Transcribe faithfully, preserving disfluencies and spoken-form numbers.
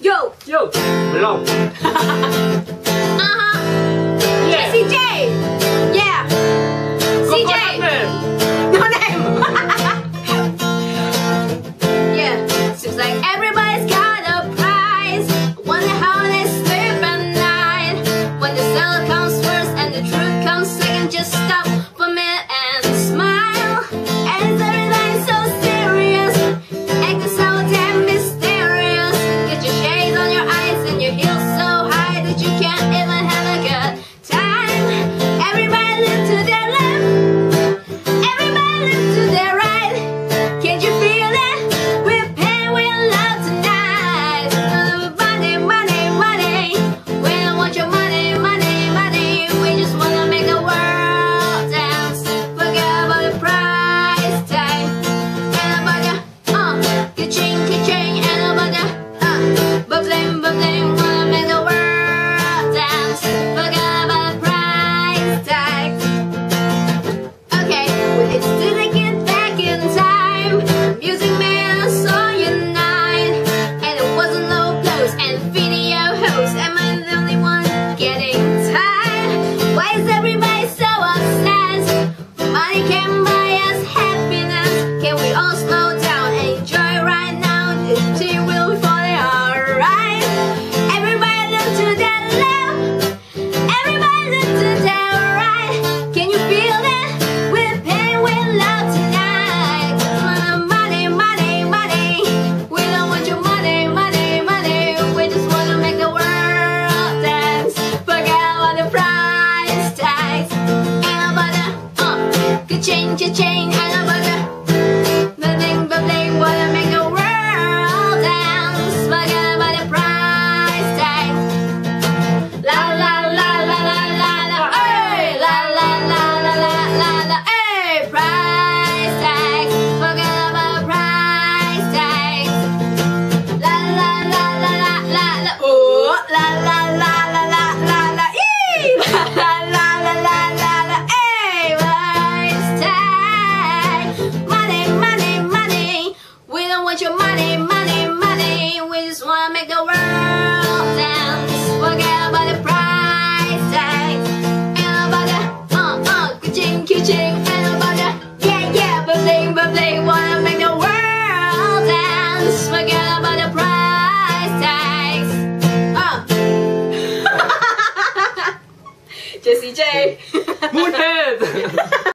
Yo! Yo! Belong! Uh-huh! Yeah. Jessie J! Yeah! C J! No name! Yeah! Seems like everybody's got a prize. I wonder how they sleep at night. When the cell comes first and the truth comes second, just stop for a minute and smile. And everything's so serious, acting so damn mysterious. Get your shades on your eyes and your heels so high that you can't even have a good time. Everybody lives to their left, everybody lives to their right. Can't you feel it? We're paying with love tonight. Money, money, money. We don't want your money, money, money. We just wanna make the world dance. Forget about the price tag. Forget about your uh, ka-ching, ka-ching.